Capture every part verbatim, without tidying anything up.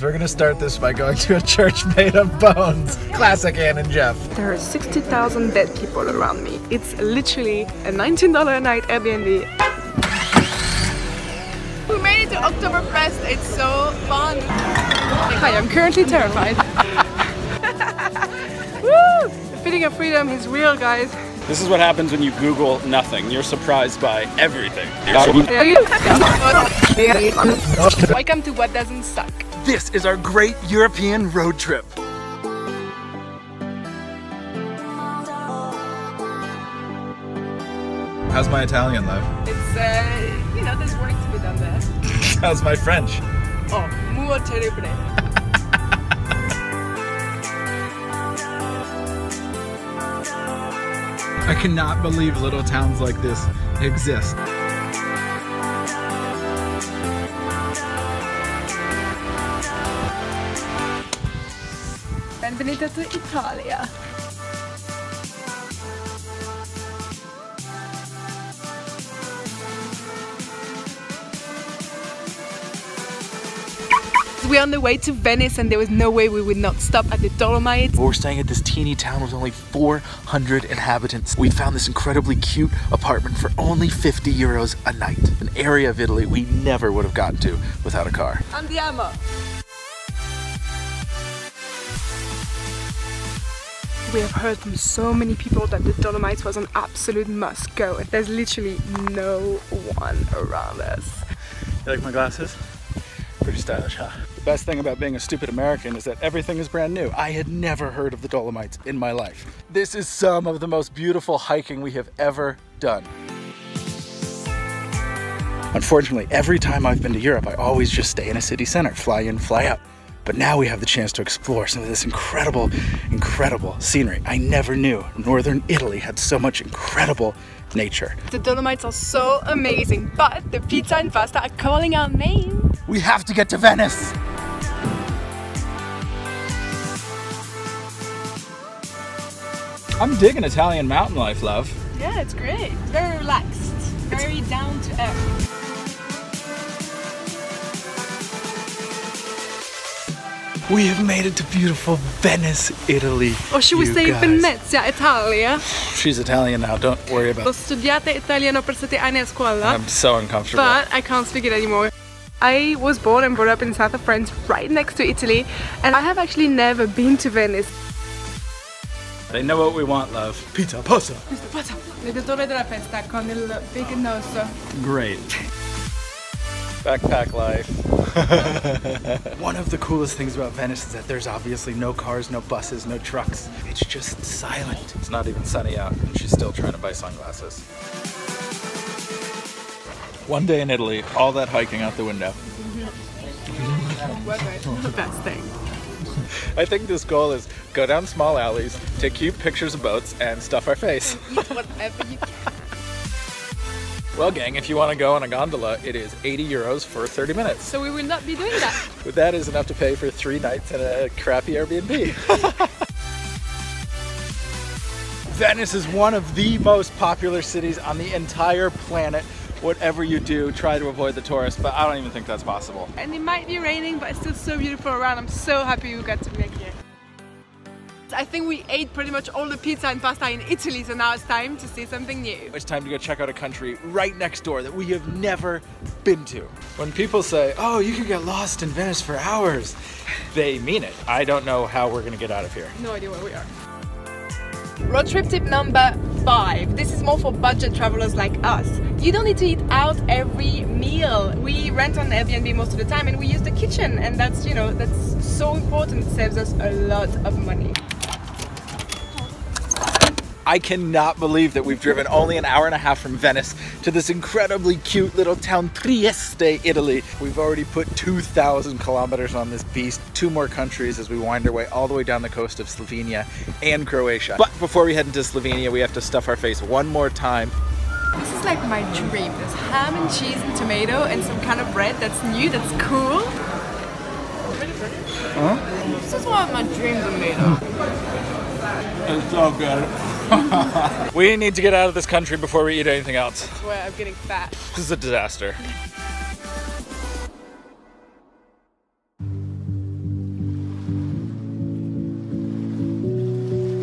So we're gonna start this by going to a church made of bones. Classic Ann and Jeff. There are sixty thousand dead people around me. It's literally a nineteen dollars a night Airbnb. We made it to Oktoberfest. It's so fun. Hi, I'm currently terrified. Woo! The feeling of freedom is real, guys. This is what happens when you Google nothing. You're surprised by everything. Welcome to What Doesn't Suck. This is our great European road trip. How's my Italian life? It's, uh, you know, there's work to be done there. How's my French? Oh, muy terrible. I cannot believe little towns like this exist. Benvenuto to Italia. We're on the way to Venice and there was no way we would not stop at the Dolomites. We're staying at this teeny town with only four hundred inhabitants. We found this incredibly cute apartment for only fifty euros a night. An area of Italy we never would have gotten to without a car. Andiamo! We have heard from so many people that the Dolomites was an absolute must go. There's literally no one around us. You like my glasses? Pretty stylish, huh? The best thing about being a stupid American is that everything is brand new. I had never heard of the Dolomites in my life. This is some of the most beautiful hiking we have ever done. Unfortunately, every time I've been to Europe, I always just stay in a city center, fly in, fly out. But now we have the chance to explore some of this incredible, incredible scenery. I never knew Northern Italy had so much incredible nature. The Dolomites are so amazing, but the pizza and pasta are calling our name. We have to get to Venice! I'm digging Italian mountain life, love. Yeah, it's great. It's very relaxed. It's very down to earth. We have made it to beautiful Venice, Italy. Or should we you say guys. Venezia, Italia? She's Italian now, don't worry about it. Ho studiato italiano per sette anni a scuola. I'm so uncomfortable. But I can't speak it anymore. I was born and brought up in south of France, right next to Italy, and I have actually never been to Venice. They know what we want, love. Pizza, pasta. Pizza, pasta. L'editore della festa con il big nosso. Great. Backpack life. One of the coolest things about Venice is that there's obviously no cars, no buses, no trucks. It's just silent. It's not even sunny out, and she's still trying to buy sunglasses. One day in Italy, all that hiking out the window. The best thing. I think this goal is go down small alleys, take cute pictures of boats, and stuff our face. Eat whatever you can. Well, gang, if you want to go on a gondola, it is eighty euros for thirty minutes. So we will not be doing that. But that is enough to pay for three nights in a crappy Airbnb. Venice is one of the most popular cities on the entire planet. Whatever you do, try to avoid the tourists, but I don't even think that's possible. And it might be raining, but it's still so beautiful around. I'm so happy we got to be here. I think we ate pretty much all the pizza and pasta in Italy, so now it's time to see something new. It's time to go check out a country right next door that we have never been to. When people say, oh, you can get lost in Venice for hours, they mean it. I don't know how we're gonna get out of here. No idea where we are. Road trip tip number five. This is more for budget travelers like us. You don't need to eat out every meal. We rent on Airbnb most of the time and we use the kitchen, and that's, you know, that's so important. It saves us a lot of money. I cannot believe that we've driven only an hour and a half from Venice to this incredibly cute little town, Trieste, Italy. We've already put two thousand kilometers on this beast, two more countries as we wind our way all the way down the coast of Slovenia and Croatia. But before we head into Slovenia, we have to stuff our face one more time. This is like my dream. There's ham and cheese and tomato and some kind of bread that's new, that's cool. Pretty pretty. Huh? This is one of my dreams of tomato. It's so good. We need to get out of this country before we eat anything else. I swear, I'm getting fat. This is a disaster.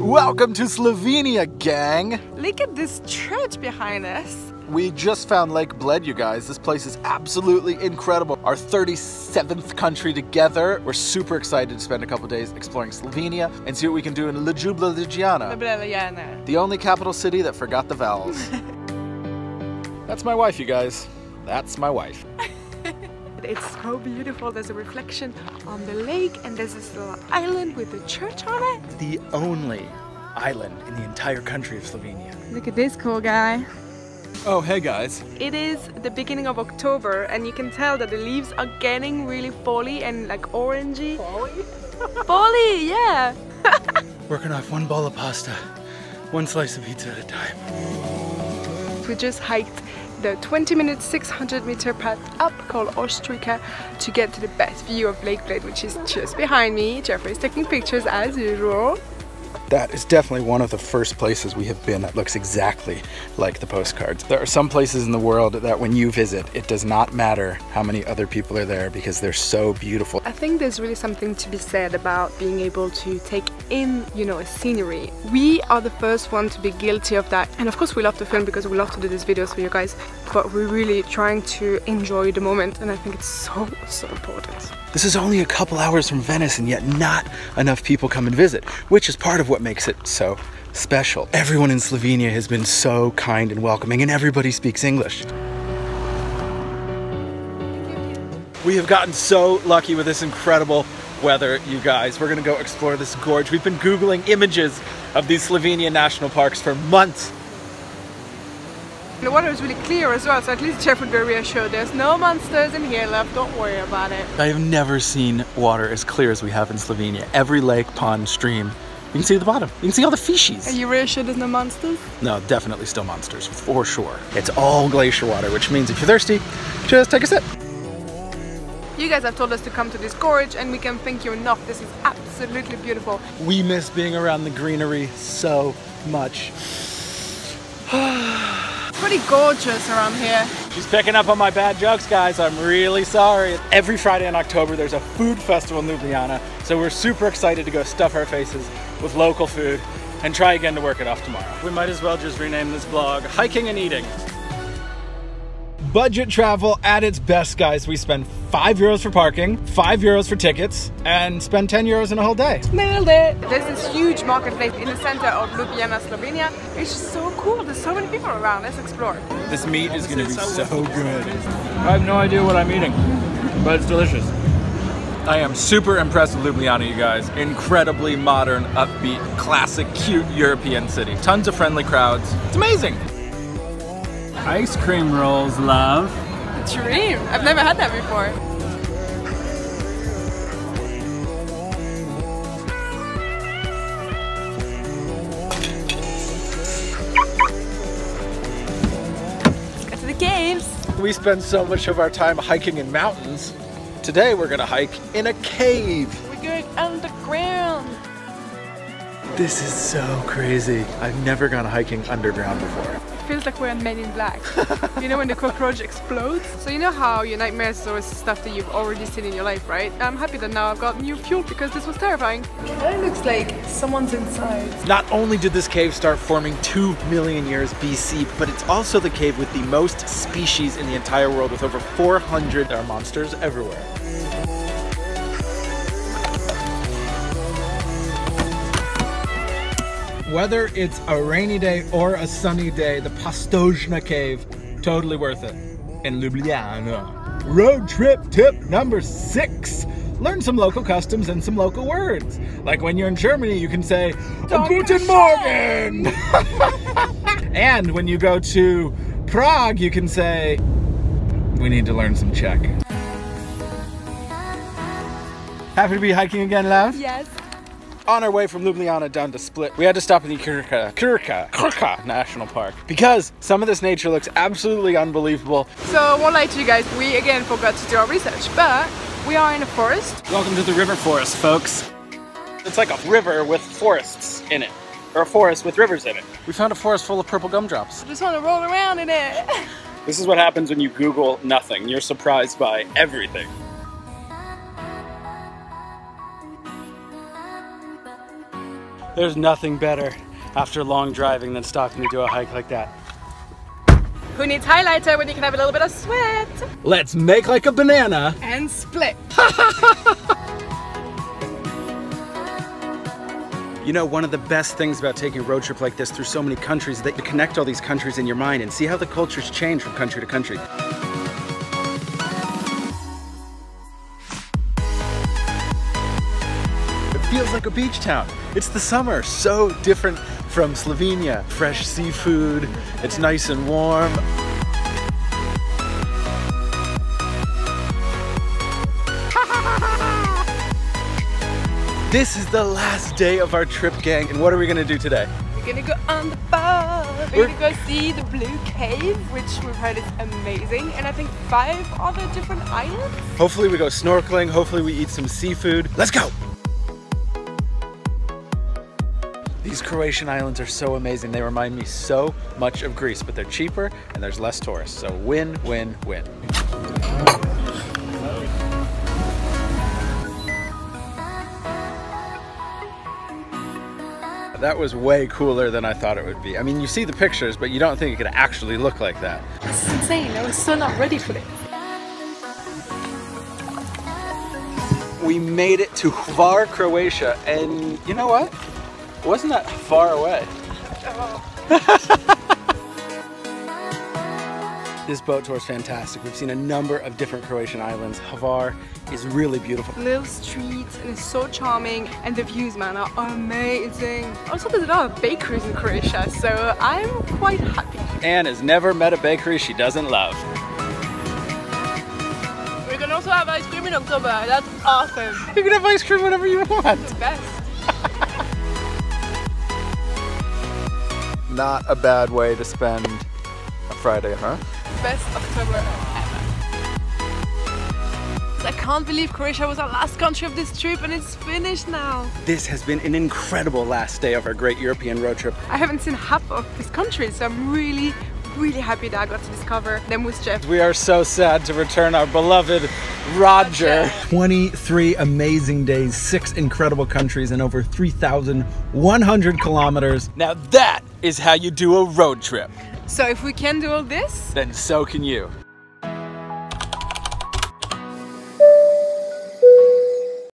Welcome to Slovenia, gang! Look at this church behind us. We just found Lake Bled, you guys. This place is absolutely incredible. Our thirty-seventh country together. We're super excited to spend a couple days exploring Slovenia and see what we can do in Ljubljana, the only capital city that forgot the vowels. That's my wife, you guys. That's my wife. It's so beautiful. There's a reflection on the lake, and there's this little island with a church on it. The only island in the entire country of Slovenia. Look at this cool guy. Oh, hey guys. It is the beginning of October and you can tell that the leaves are getting really folly and like orangey. Folly? Folly, yeah. Working off one bowl of pasta, one slice of pizza at a time. We just hiked the twenty minute six hundred meter path up called Ostrica to get to the best view of Lake Bled, which is just behind me. Jeffrey's taking pictures as usual. That is definitely one of the first places we have been that looks exactly like the postcards. There are some places in the world that when you visit, it does not matter how many other people are there because they're so beautiful. I think there's really something to be said about being able to take in, you know, a scenery. We are the first one to be guilty of that. And of course we love to film because we love to do these videos for you guys, but we're really trying to enjoy the moment. And I think it's so, so important. This is only a couple hours from Venice and yet not enough people come and visit, which is part of what makes it so special. Everyone in Slovenia has been so kind and welcoming, and everybody speaks English. We have gotten so lucky with this incredible weather, you guys. We're gonna go explore this gorge. We've been Googling images of these Slovenian national parks for months. The water is really clear as well, so at least Jeff would be reassured. There's no monsters in here, love, don't worry about it. I have never seen water as clear as we have in Slovenia. Every lake, pond, stream, you can see the bottom. You can see all the fishies. Are you really sure there's no monsters? No, definitely still monsters, for sure. It's all glacier water, which means if you're thirsty, just take a sip. You guys have told us to come to this gorge and we can thank you enough. This is absolutely beautiful. We miss being around the greenery so much. Pretty gorgeous around here. She's picking up on my bad jokes, guys. I'm really sorry. Every Friday in October, there's a food festival in Ljubljana, so we're super excited to go stuff our faces with local food and try again to work it off tomorrow. We might as well just rename this vlog Hiking and Eating. Budget travel at its best, guys. We spend five euros for parking, five euros for tickets, and spend ten euros in a whole day. Nailed it! There's this huge marketplace in the center of Ljubljana, Slovenia. It's just so cool. There's so many people around. Let's explore. This meat is going to be so, so good. I have no idea what I'm eating, but it's delicious. I am super impressed with Ljubljana, you guys. Incredibly modern, upbeat, classic, cute European city. Tons of friendly crowds. It's amazing. Ice cream rolls, love. Dream. I've never had that before. Let's go to the caves. We spend so much of our time hiking in mountains. Today we're gonna hike in a cave. We're going underground. This is so crazy. I've never gone hiking underground before. Feels like we're in Men in Black. You know when the cockroach explodes? So you know how your nightmares is always stuff that you've already seen in your life, right? I'm happy that now I've got new fuel because this was terrifying. It looks like someone's inside. Not only did this cave start forming two million years B C, but it's also the cave with the most species in the entire world with over four hundred. There are monsters everywhere. Whether it's a rainy day or a sunny day, the Pastojna Cave, totally worth it, in Ljubljana. Road trip tip number six. Learn some local customs and some local words. Like when you're in Germany, you can say, Guten Morgen! And when you go to Prague, you can say, we need to learn some Czech. Happy to be hiking again, love? Yes. On our way from Ljubljana down to Split, we had to stop in the Krka, Krka, Krka National Park because some of this nature looks absolutely unbelievable. So I won't lie to you guys, we again forgot to do our research, but we are in a forest. Welcome to the river forest, folks. It's like a river with forests in it, or a forest with rivers in it. We found a forest full of purple gumdrops. I just want to roll around in it. This is what happens when you Google nothing. You're surprised by everything. There's nothing better after long driving than stopping to do a hike like that. Who needs highlighter when you can have a little bit of sweat? Let's make like a banana and split. You know, one of the best things about taking a road trip like this through so many countries is that you connect all these countries in your mind and see how the cultures change from country to country. Feels like a beach town. It's the summer, so different from Slovenia. Fresh seafood, it's nice and warm. This is the last day of our trip, gang, and what are we gonna do today? We're gonna go on the boat. We're, We're gonna go see the Blue Cave, which we've heard is amazing, and I think five other different islands. Hopefully we go snorkeling, hopefully we eat some seafood. Let's go! These Croatian islands are so amazing. They remind me so much of Greece, but they're cheaper and there's less tourists. So win, win, win. That was way cooler than I thought it would be. I mean, you see the pictures, but you don't think it could actually look like that. This is insane. I was so not ready for it. We made it to Hvar, Croatia, and you know what? Wasn't that far away? Oh. This boat tour is fantastic. We've seen a number of different Croatian islands. Hvar is really beautiful. Little streets, and it's so charming, and the views, man, are amazing. Also, there's a lot of bakeries in Croatia, so I'm quite happy. Anne has never met a bakery she doesn't love. We can also have ice cream in October. That's awesome. You can have ice cream whenever you want. It's the best. Not a bad way to spend a Friday, huh? Best October ever. I can't believe Croatia was our last country of this trip and it's finished now. This has been an incredible last day of our great European road trip. I haven't seen half of this country, so I'm really, really happy that I got to discover them with Jeff. We are so sad to return our beloved Roger. twenty-three amazing days, six incredible countries, and over three thousand one hundred kilometers. Now that is how you do a road trip. So if we can do all this, then so can you.